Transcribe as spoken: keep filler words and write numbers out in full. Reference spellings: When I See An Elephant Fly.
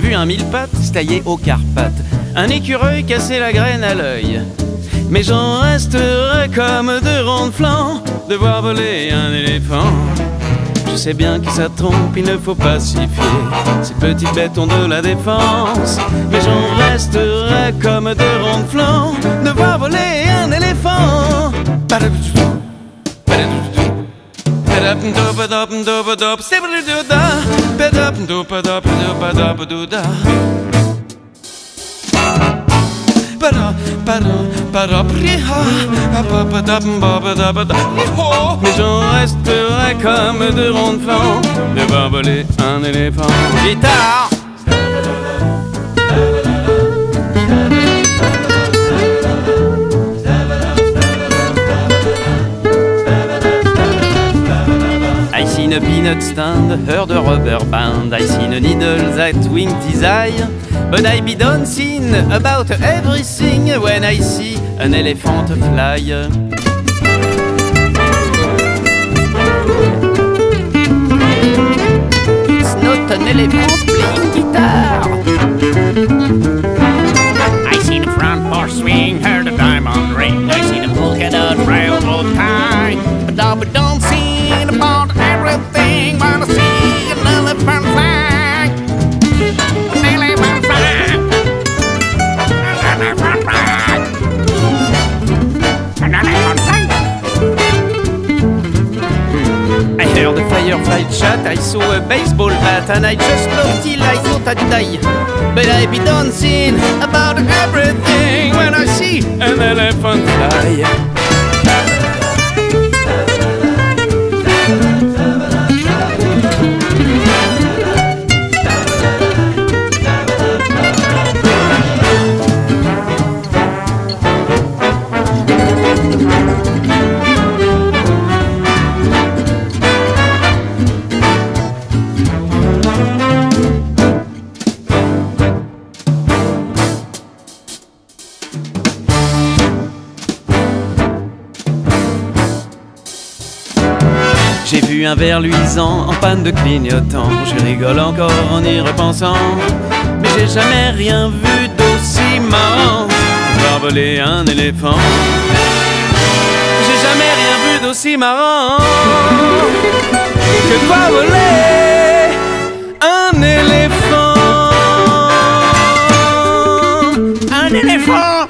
j'ai vu un mille-pattes se tailler aux Carpates, un écureuil casser la graine à l'œil. Mais j'en reste heureux comme de ronds de flanc de voir voler un éléphant. Je sais bien que ça trompe, il ne faut pas s'y fier, ces petits bêtons de la défense. Mais j'en reste heureux comme de ronds de flanc de voir voler un éléphant. Mais j'en resterai comme de ronds de flanc de voir voler un éléphant. Guitare. I seen a peanut stand, heard a rubber band, I seen a needle that winked his eye, but I be done seen about everything when I see an elephant fly. It's not an elephant playing guitar. I seen a front porch swing, heard a diamond ring, I seen a polka dot railroad tie, but I be done seen about everything when I see an elephant fly. The firefly chat, I saw a baseball bat, and I just looked till I thought I'd die. But I be dancing about everything when I see an elephant fly. J'ai vu un ver luisant en panne de clignotant, je rigole encore en y repensant. Mais j'ai jamais rien vu d'aussi marrant voir voler un éléphant. J'ai jamais rien vu d'aussi marrant que voir voler un éléphant. Un éléphant.